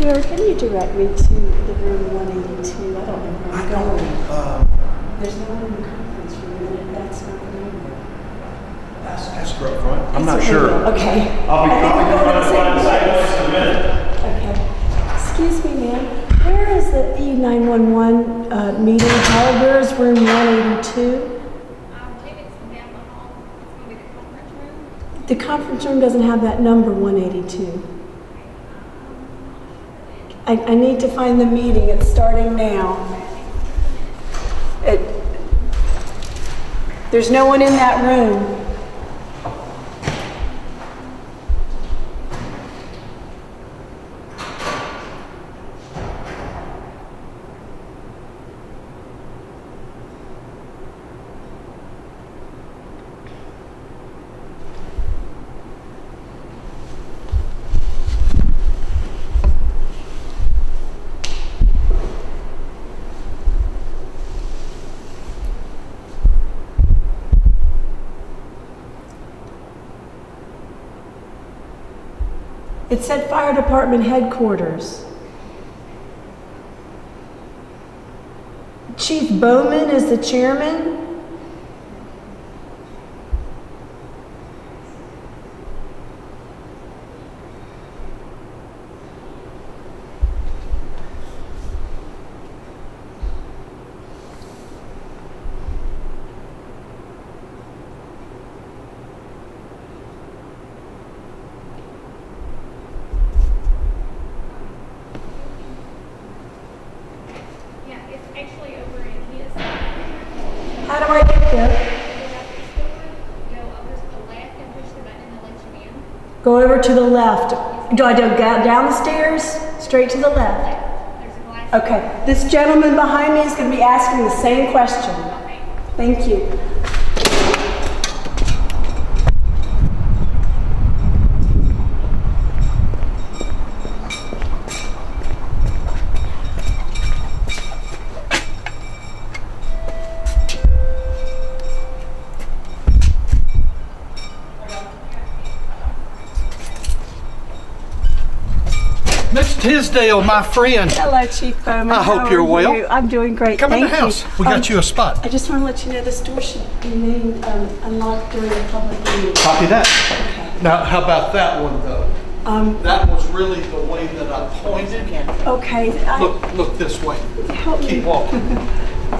Jared, can you direct me to the room 182? I don't know where I'm going. There's no one in the conference room, and that's not the room. Ask her up front. I'm not sure. Okay. I'll be coming up front and say this in a minute. Okay. Excuse me, ma'am. Where is the E911 meeting hall? Where is room 182? I believe it's down the hall. It's going to be the conference room. The conference room doesn't have that number, 182. I need to find the meeting. It's starting now. There's no one in that room. It said fire department headquarters. Chief Bowman is the chairman. To the left. Do I go down the stairs? Straight to the left. Okay. This gentleman behind me is going to be asking the same question. Thank you. Tisdale, my friend. Hello, Chief Bowman. I hope you're well. You? I'm doing great. Come in the house. We got you a spot. I just want to let you know this door should be named unlocked during a public meeting. Copy that. Okay. Now, how about that one though? That was really the way that I pointed. Okay. Look this way. Help Keep me. Walking.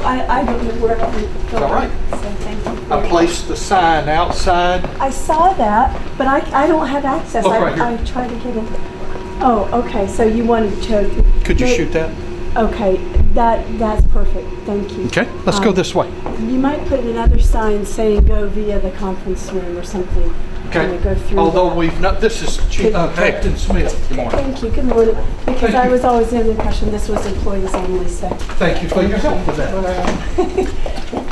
I don't know where I'm going. All right. So thank you. I placed the sign outside. I saw that, but I don't have access. Look right here. I tried to get it. Oh, okay. So you wanted to. Could you shoot that? Okay, that's perfect. Thank you. Okay, let's go this way. You might put another sign saying "Go via the conference room" or something. Okay. Go through. Although we've not. This is Chief Acton Smith. Good morning. Thank you. Good morning. Because I was always under the impression this was employees only. So. Thank you for your help with that.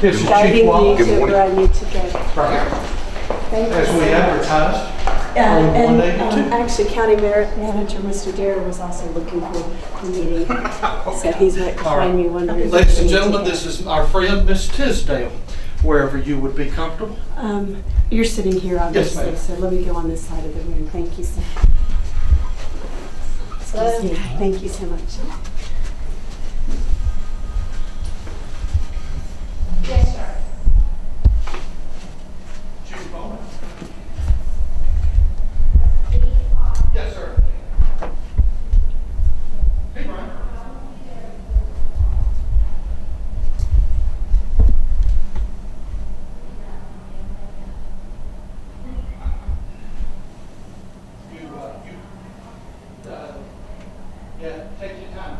This is Chief Wallace. Good morning. I need to go. Right. Thank As you we so advertised. And actually, County Manager Mr. Darrow was also looking for a meeting, so he's not behind me wondering. Ladies and gentlemen, this is our friend Miss Tisdale. Wherever you would be comfortable. You're sitting here, obviously. Yes, so let me go on this side of the room. Thank you so much. Excuse me. Thank you so much. Yes, sir. Chief Bowman. Yes, sir. Hey, Brian. You, yeah, take your time.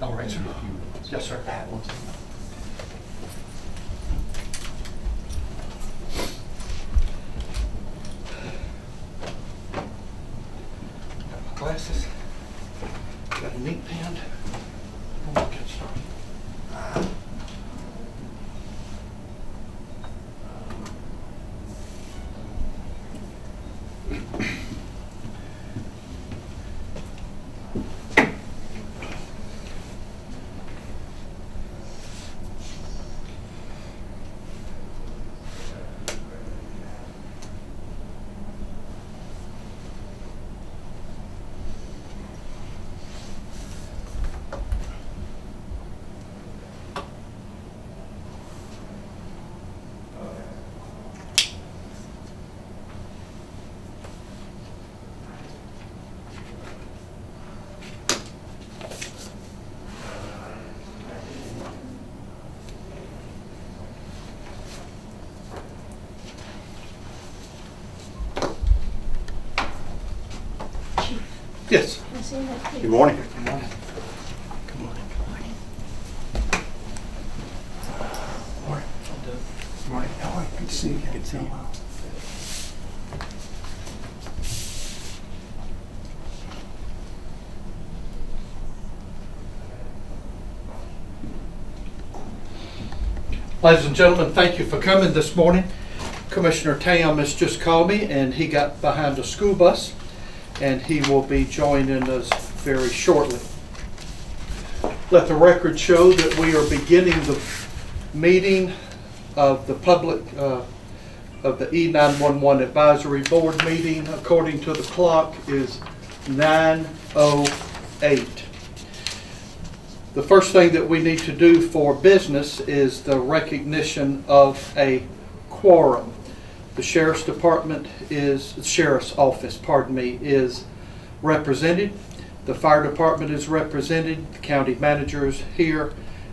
All right, sir. Yes, sir. Got my glasses. Got a neat pen. We'll get started. Yes. Good morning. Good morning. Good morning. Good morning. Good morning. How are you? Good to see you. Good to see you. Ladies and gentlemen, thank you for coming this morning. Commissioner Tam has just called me and he got behind a school bus, and he will be joining us very shortly. Let the record show that we are beginning the meeting of the public, of the E911 Advisory Board meeting. According to the clock, is 9:08. The first thing that we need to do for business is the recognition of a quorum. The sheriff's department is, sheriff's office is represented. The fire department is represented. The county manager is here,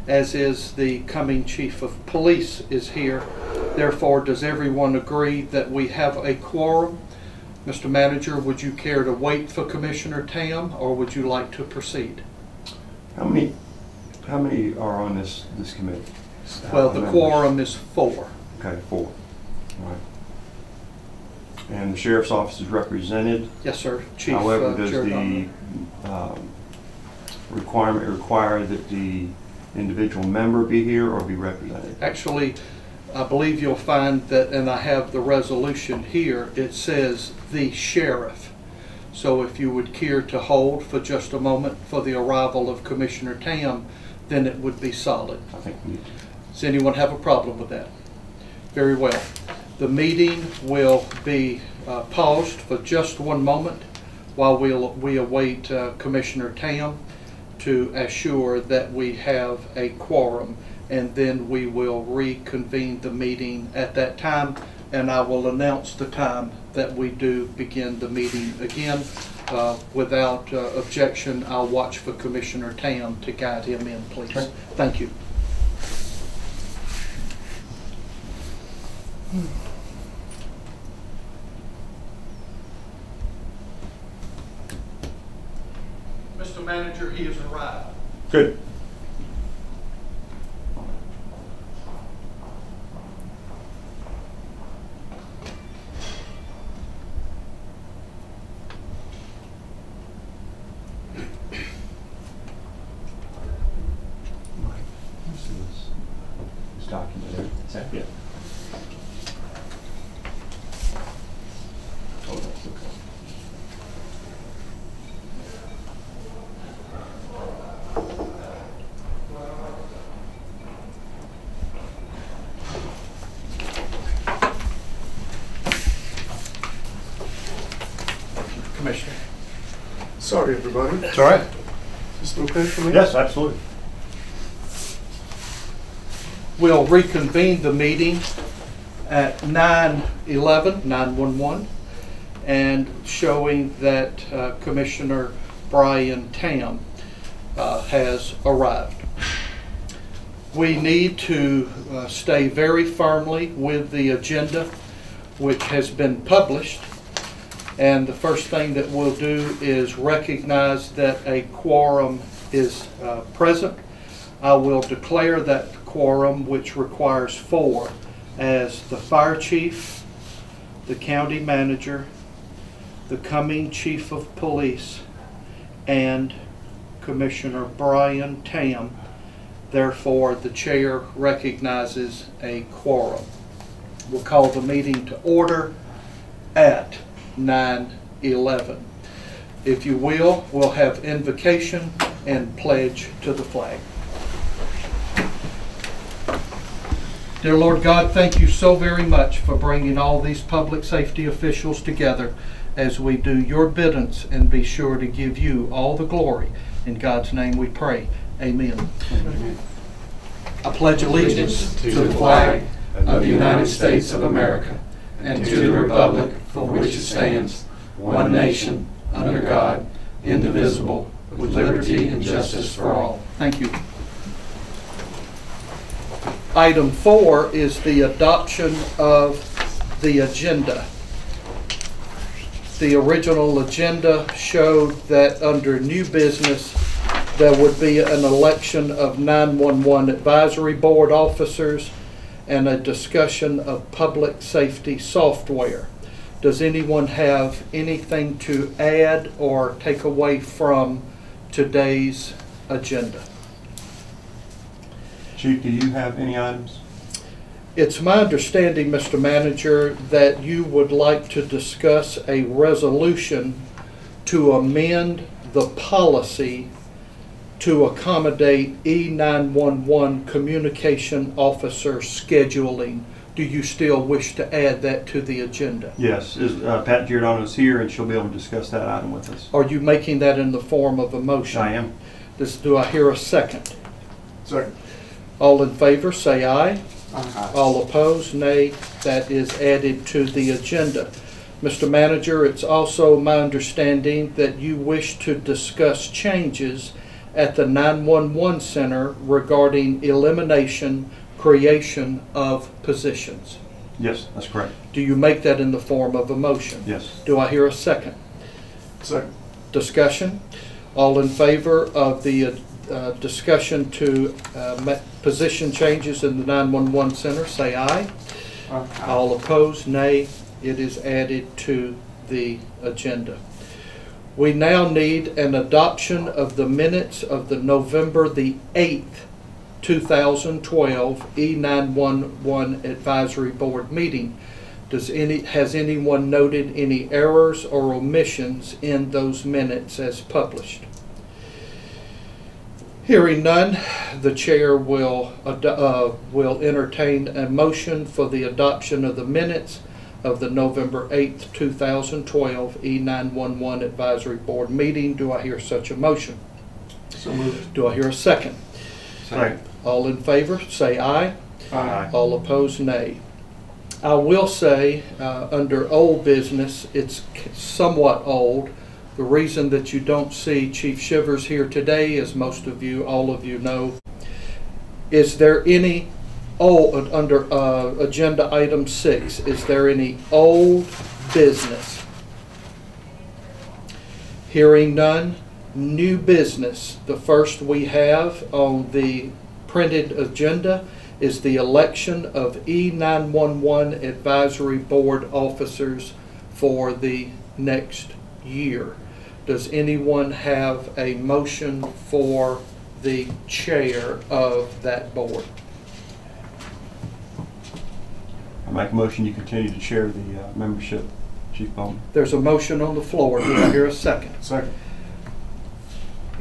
as is the coming chief of police is here. Therefore, does everyone agree that we have a quorum? Mr. Manager, would you care to wait for Commissioner Tam, or would you like to proceed? How many are on this committee? Well, the quorum is 4. Okay, 4. All right. And the sheriff's office is represented. Yes, sir. Chief. However, does the requirement require that the individual member be here or be represented? Actually, I believe you'll find that, and I have the resolution here, it says the sheriff. So if you would care to hold for just a moment for the arrival of Commissioner Tam, then it would be solid. I think we need to. Does anyone have a problem with that? Very well. The meeting will be paused for just one moment while we await Commissioner Tam to assure that we have a quorum, and then we will reconvene the meeting at that time, and I will announce the time that we do begin the meeting again. Without objection, I'll watch for Commissioner Tam to guide him in, please. Okay. Thank you. Mr. Manager, he has arrived. Good. This document there. Is that it? Sorry, everybody. It's all right. Is this okay for me? Yes, absolutely. We'll reconvene the meeting at 9:11, and showing that Commissioner Brian Tam has arrived. We need to stay very firmly with the agenda, which has been published. And the first thing that we'll do is recognize that a quorum is present, I will declare that quorum, which requires four, as the fire chief, the county manager, the coming chief of police, and Commissioner Brian Tam. Therefore, the chair recognizes a quorum. We'll call the meeting to order at 9:11. If you will, we'll have invocation and pledge to the flag. Dear Lord God, thank you so very much for bringing all these public safety officials together as we do your biddance and be sure to give you all the glory. In God's name we pray. Amen. Amen. I pledge allegiance to the flag of the United States of America and to the republic for which it stands, one nation, under God, indivisible, with liberty and justice for all. Thank you. Item 4 is the adoption of the agenda. The original agenda showed that under new business there would be an election of 911 advisory board officers and a discussion of public safety software. Does anyone have anything to add or take away from today's agenda? Chief, do you have any items? It's my understanding, Mr. Manager, that you would like to discuss a resolution to amend the policy to accommodate E911 communication officer scheduling. Do you still wish to add that to the agenda? Yes. Pat Giordano is here, and she'll be able to discuss that item with us. Are you making that in the form of a motion? I am. Do I hear a second? Second. All in favor, say aye. Aye. All opposed, nay. That is added to the agenda. Mr. Manager, it's also my understanding that you wish to discuss changes at the 911 Center regarding elimination, creation of positions. Yes, that's correct. Do you make that in the form of a motion? Yes. Do I hear a second? Second. Discussion. All in favor of the discussion to position changes in the 911 Center, say aye. Aye. All opposed, nay. It is added to the agenda. We now need an adoption of the minutes of the November the 8th, 2012 E911 Advisory Board meeting. Has anyone noted any errors or omissions in those minutes as published? Hearing none, the chair will entertain a motion for the adoption of the minutes of the November 8th, 2012 E911 Advisory Board meeting. Do I hear such a motion? So moved. Do I hear a second? Second. All in favor, say aye. Aye. All opposed, nay. I will say, under old business, it's somewhat old. The reason that you don't see Chief Shivers here today, as most of you, all of you know, is there any under agenda item 6, is there any old business? Hearing none, new business. The first we have on the printed agenda is the election of E911 Advisory Board officers for the next year. Does anyone have a motion for the chair of that board? I make a motion you continue to chair the membership, Chief Bowman. There's a motion on the floor. Do I hear a second? Second.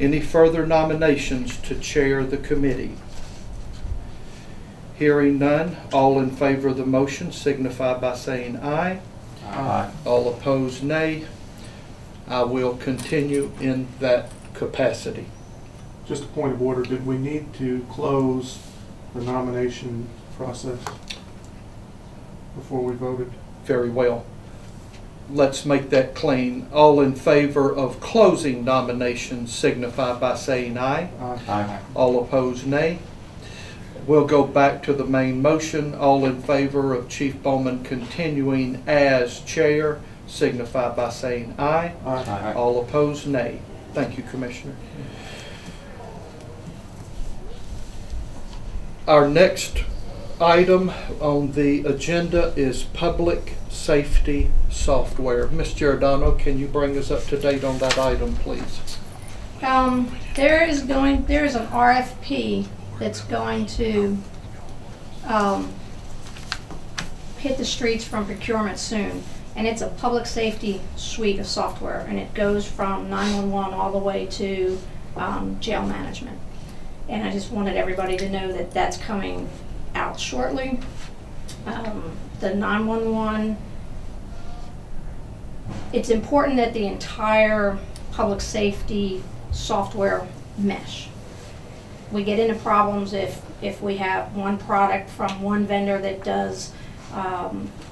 Any further nominations to chair the committee? Hearing none, all in favor of the motion signify by saying aye. Aye. All opposed, nay. I will continue in that capacity. Just a point of order, did we need to close the nomination process before we voted? Very well. Let's make that clean. All in favor of closing nominations signify by saying aye. Aye. Aye. All opposed, nay. We'll go back to the main motion. All in favor of Chief Bowman continuing as chair signify by saying aye. Aye. Aye. All opposed, nay. Thank you, Commissioner. Our next item on the agenda is public safety software. Ms. Giordano, can you bring us up to date on that item, please? There is an RFP that's going to hit the streets from procurement soon, and it's a public safety suite of software, and it goes from 911 all the way to jail management. And I just wanted everybody to know that that's coming out shortly. The 911, it's important that the entire public safety software mesh. We get into problems if we have one product from one vendor that does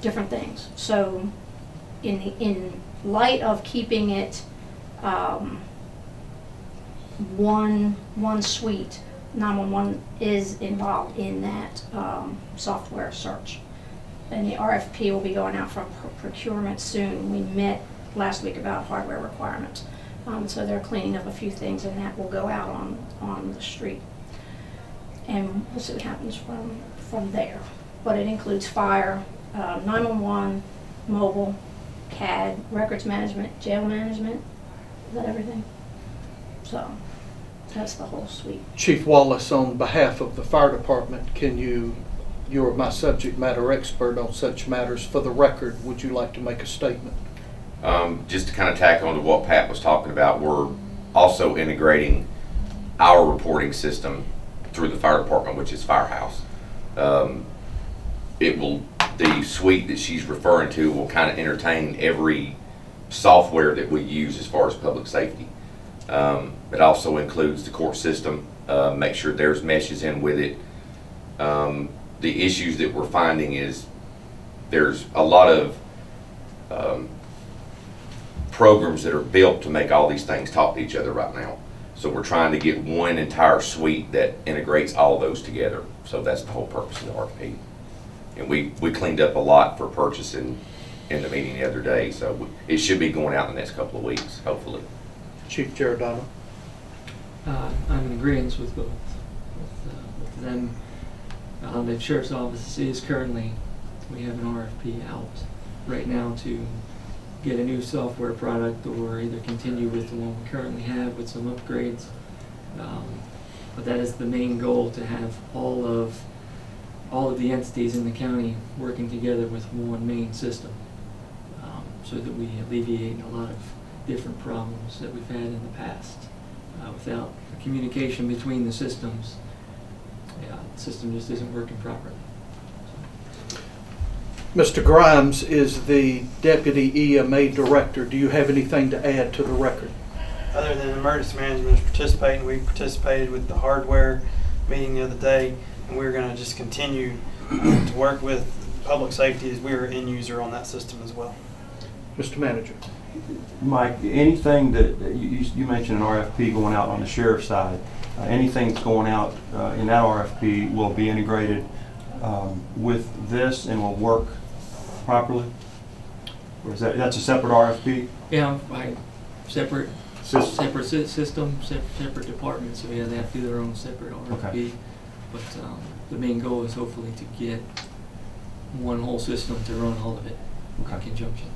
different things. So in light of keeping it one suite, 911 is involved in that software search. And the RFP will be going out for procurement soon. We met last week about hardware requirements. So they're cleaning up a few things, and that will go out on the street. And we'll see what happens from there. But it includes fire, 911, mobile, CAD, records management, jail management. Is that everything? So that's the whole suite. Chief Wallace, on behalf of the fire department, you're my subject matter expert on such matters. For the record, would you like to make a statement? Just to kind of tack on to what Pat was talking about, we're also integrating our reporting system through the fire department, which is Firehouse. The suite that she's referring to will kind of entertain every software that we use as far as public safety. It also includes the court system, make sure there's meshes in with it. The issues that we're finding is there's a lot of programs that are built to make all these things talk to each other right now. So we're trying to get one entire suite that integrates all those together. So that's the whole purpose of the RFP. And we cleaned up a lot for purchasing in the meeting the other day. So it should be going out in the next couple of weeks, hopefully. Chief Giordano. I'm in agreeance with both with them. The Sheriff's Office is currently, we have an RFP out right now to get a new software product or either continue with the one we currently have with some upgrades. But that is the main goal, to have all of the entities in the county working together with one main system, so that we alleviate a lot of different problems that we've had in the past without communication between the systems. Yeah, the system just isn't working properly. So. Mr. Grimes is the Deputy EMA Director. Do you have anything to add to the record? Other than emergency management is participating, we participated with the hardware meeting the other day, and we're going to just continue to work with public safety as we're an end user on that system as well. Mr. Manager. Mike, anything that you mentioned an RFP going out on the sheriff's side, anything that's going out in that RFP will be integrated with this and will work properly? Or is that's a separate RFP? Yeah, right. Separate system, separate department, so yeah, they have to do their own separate RFP. Okay. But the main goal is hopefully to get one whole system to run all of it in conjunction.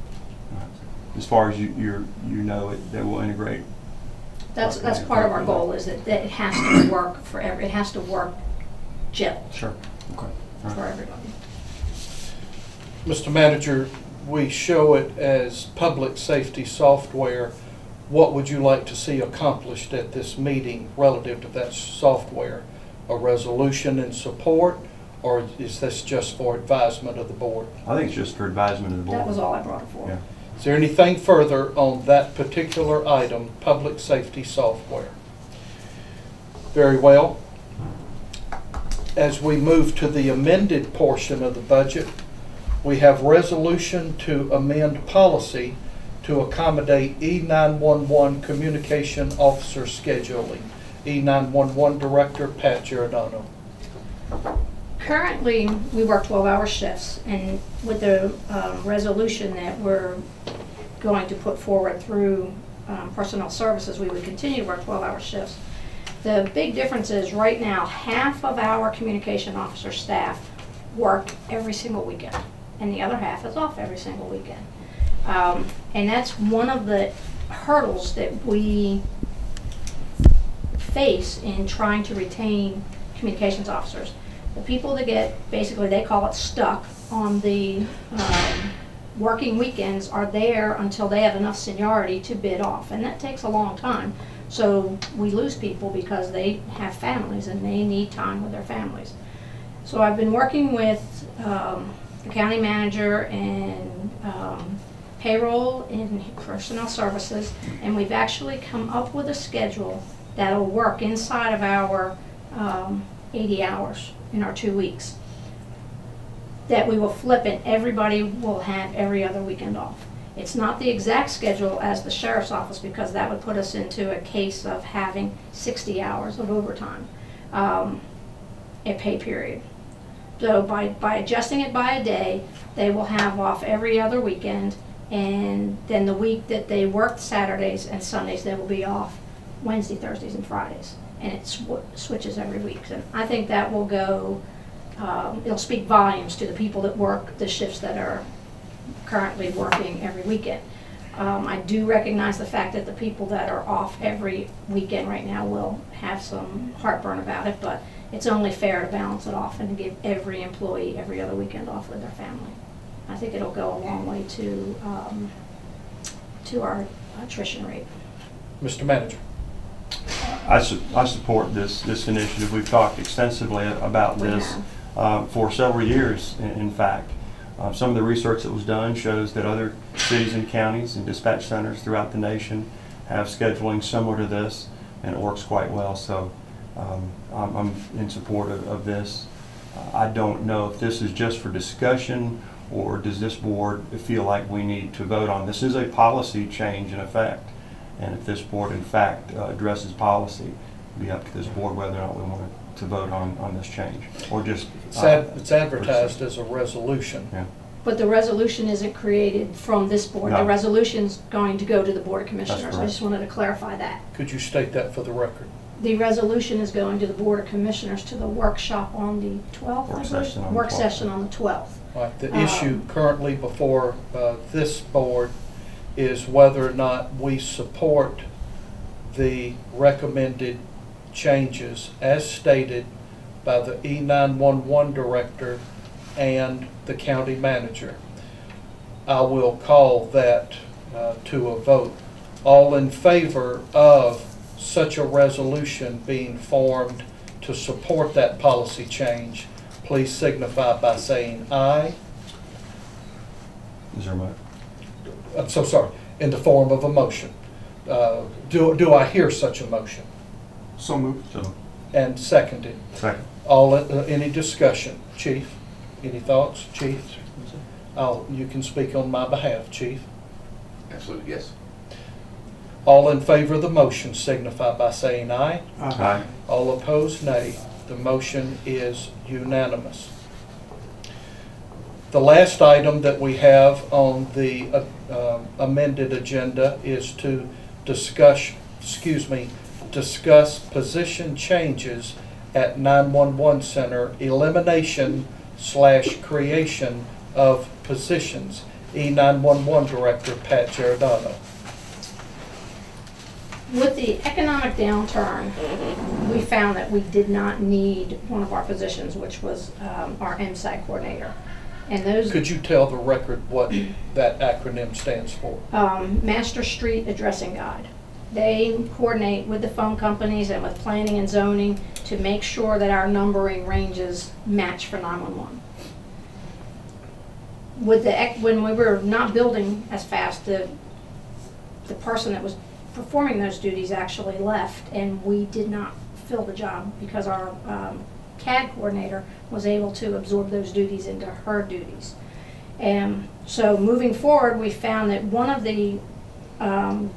All right. As far as you know it, that will integrate. That's part of our goal, is that it has to work for it has to work gel. Sure. Okay. Right. For everybody. Mr. Manager, we show it as public safety software. What would you like to see accomplished at this meeting relative to that software? A resolution in support, or is this just for advisement of the board? I think it's just for advisement of the board. That was all I brought it for. Yeah. Is there anything further on that particular item, public safety software? Very well. As we move to the amended portion of the budget, we have resolution to amend policy to accommodate E911 communication officer scheduling. E911 Director Pat Giordano. Currently, we work 12-hour shifts, and with the resolution that we're going to put forward through Personnel Services, we would continue to work 12-hour shifts. The big difference is right now, half of our communication officer staff work every single weekend, and the other half is off every single weekend. And that's one of the hurdles that we face in trying to retain communications officers. The people that get, basically they call it stuck on the working weekends, are there until they have enough seniority to bid off, and that takes a long time. So we lose people because they have families and they need time with their families. So I've been working with the county manager and payroll and personnel services, and we've actually come up with a schedule that'll work inside of our 80 hours in our 2 weeks, that we will flip and everybody will have every other weekend off. It's not the exact schedule as the sheriff's office, because that would put us into a case of having 60 hours of overtime a pay period. So by adjusting it by a day, they will have off every other weekend, and then the week that they worked Saturdays and Sundays, they will be off Wednesday, Thursdays, and Fridays. And it switches every week. And I think that will go, it'll speak volumes to the people that work the shifts that are currently working every weekend. I do recognize the fact that the people that are off every weekend right now will have some heartburn about it, but it's only fair to balance it off and to give every employee every other weekend off with their family. I think it'll go a long way to our attrition rate. Mr. Manager. I support this initiative. We've talked extensively about this for several years, in fact. Some of the research that was done shows that other cities and counties and dispatch centers throughout the nation have scheduling similar to this, and it works quite well. So I'm in support of this. I don't know if this is just for discussion, or does this board feel like we need to vote on this? This is a policy change in effect, and if this board in fact addresses policy, it'll be up to this board whether or not we want to vote on this change, or just it's advertised as a resolution. Yeah. But the resolution isn't created from this board. No. The resolution's going to go to the Board of Commissioners. I just wanted to clarify that. Could you state that for the record? The resolution is going to the Board of Commissioners to the workshop on the 12th. Work session on the 12th. Right. The issue currently before this board is whether or not we support the recommended changes as stated by the E911 director and the county manager. I will call that to a vote. All in favor of such a resolution being formed to support that policy change, please signify by saying aye. Is there a motion? I'm so sorry, in the form of a motion. Do I hear such a motion? So moved. So. And seconded. Second. Any discussion, Chief? Any thoughts, Chief? You can speak on my behalf, Chief. Absolutely, yes. All in favor of the motion signify by saying aye. Aye. Aye. All opposed, nay. The motion is unanimous. The last item that we have on the amended agenda is to discuss position changes at 911 Center, elimination/creation of positions. E911 Director Pat Giordano. With the economic downturn, we found that we did not need one of our positions, which was our MSAG coordinator. And those, could you tell the record what that acronym stands for? Master Street Addressing Guide. They coordinate with the phone companies and with planning and zoning to make sure that our numbering ranges match for 911. When we were not building as fast, the person that was performing those duties actually left, and we did not fill the job because our CAD coordinator was able to absorb those duties into her duties. And so moving forward, we found that one of the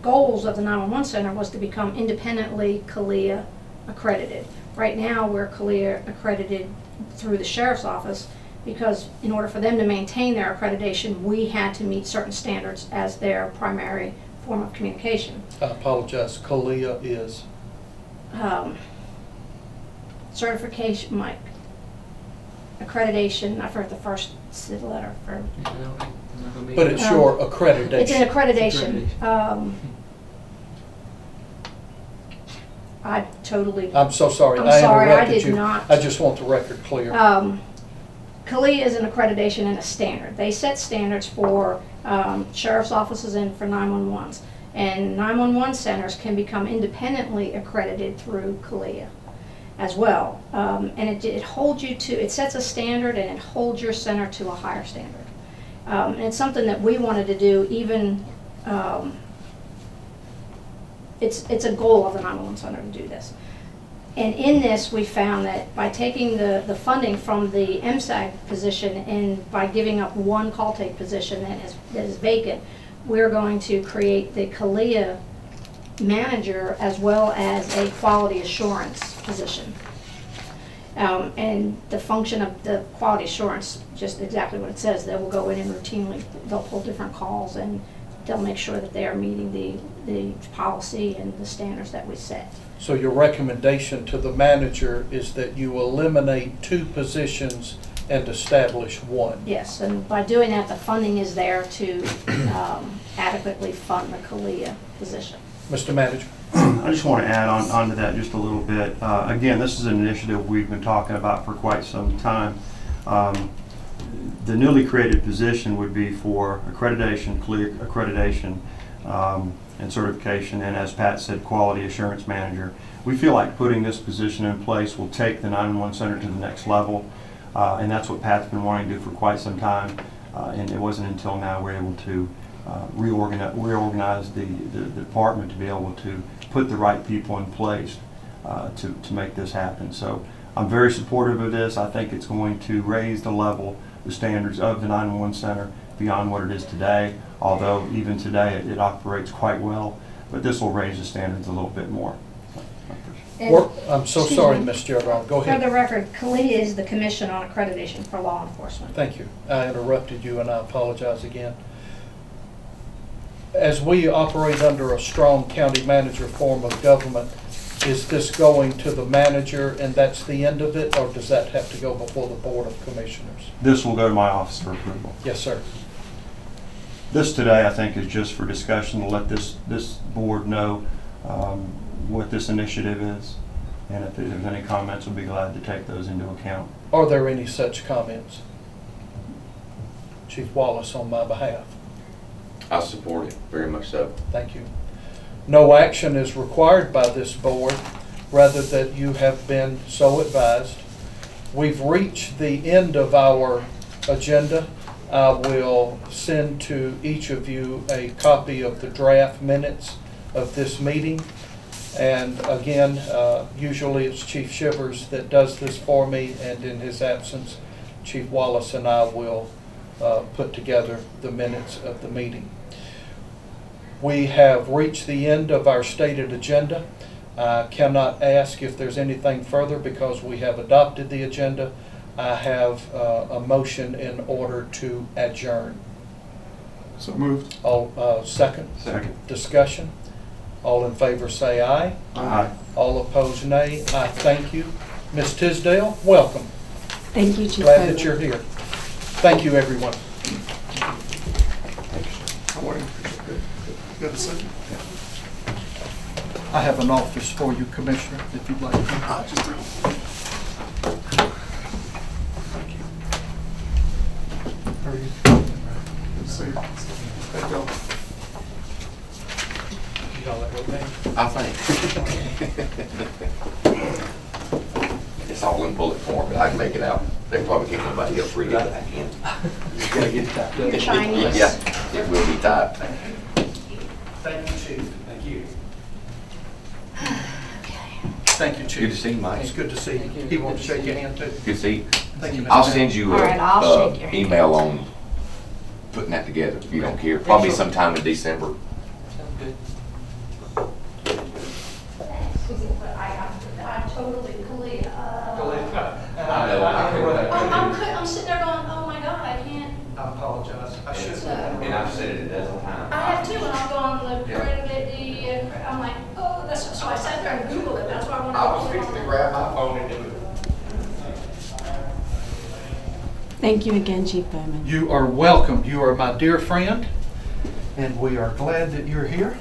goals of the 911 Center was to become independently CALEA accredited. Right now we're CALEA accredited through the Sheriff's Office, because in order for them to maintain their accreditation, we had to meet certain standards as their primary form of communication. I apologize, CALEA is? certification, my accreditation. I've heard the first letter for. But it's your accreditation. It's an accreditation. I totally. I'm so sorry. I did not. I just want the record clear. CALEA is an accreditation and a standard. They set standards for sheriff's offices and for 911s. And 911 centers can become independently accredited through CALEA as well. And it holds you to, it sets a standard and it holds your center to a higher standard. And it's something that we wanted to do even, it's a goal of the 911 center to do this. And in this, we found that by taking the funding from the MSAG position and by giving up one call take position that is vacant, we're going to create the CALEA manager as well as a quality assurance position. And the function of the quality assurance, just exactly what it says, they will go in and routinely, they'll pull different calls and they'll make sure that they are meeting the policy and the standards that we set. So your recommendation to the manager is that you eliminate two positions and establish one. Yes, and by doing that, the funding is there to adequately fund the CALEA position. Mr. Manager. I just want to add on to that just a little bit. Again, this is an initiative we've been talking about for quite some time. The newly created position would be for accreditation, CALEA accreditation, and certification, and as Pat said, quality assurance manager. We feel like putting this position in place will take the 911 center to the next level, and that's what Pat's been wanting to do for quite some time, and it wasn't until now we're able to reorganize the department to be able to put the right people in place to make this happen. So I'm very supportive of this. I think it's going to raise the level, the standards of the 911 center beyond what it is today, although even today it operates quite well, but this will raise the standards a little bit more. I'm so sorry, Ms. Giordano. Go ahead. For the record, CALEA is the Commission on Accreditation for Law Enforcement. Thank you. I interrupted you and I apologize again. As we operate under a strong county manager form of government, is this going to the manager and that's the end of it, or does that have to go before the Board of Commissioners? This will go to my office for approval. Yes, sir. This today, I think, is just for discussion to let this board know what this initiative is, and if there's any comments, we'll be glad to take those into account. Are there any such comments? Chief Wallace, on my behalf. I support it, very much so. Thank you. No action is required by this board, rather that you have been so advised. We've reached the end of our agenda. I will send to each of you a copy of the draft minutes of this meeting. And again, usually it's Chief Shivers that does this for me, and in his absence, Chief Wallace and I will put together the minutes of the meeting. We have reached the end of our stated agenda. I cannot ask if there's anything further because we have adopted the agenda. I have a motion in order to adjourn. So moved. All, second. Second. Discussion. All in favor say aye. Aye. All opposed nay. I thank you. Ms. Tisdale, welcome. Thank you, Chief. Glad that you're here. Thank you, everyone. Good. Good. Good. I have an office for you, Commissioner, if you'd like. I just I think. It's all in bullet form, but I can make it out. They probably can't nobody else read it. I can. It's going to get typed up. Yeah, it will be typed. Thank you, Chief. Thank you. Okay. Thank you, Chief. Good to see you, Mike. It's good to see you. He wants to shake your hand, too. Good to see you. Thank you, Mr. I'll send you an email on putting that together, if you don't care. Probably sometime in December. Sounds good. I'm totally CALEA. I'm sitting there going, oh my God, I can't. I apologize. I should have. And I've said it a dozen times. I have too, and I'll go on the credit. I'm like, oh, that's so I sat there and Googled it. That's why I wanted to. I was fixing to grab my phone and do it. Thank you again, Chief Bowman. You are welcome. You are my dear friend, and we are glad that you're here.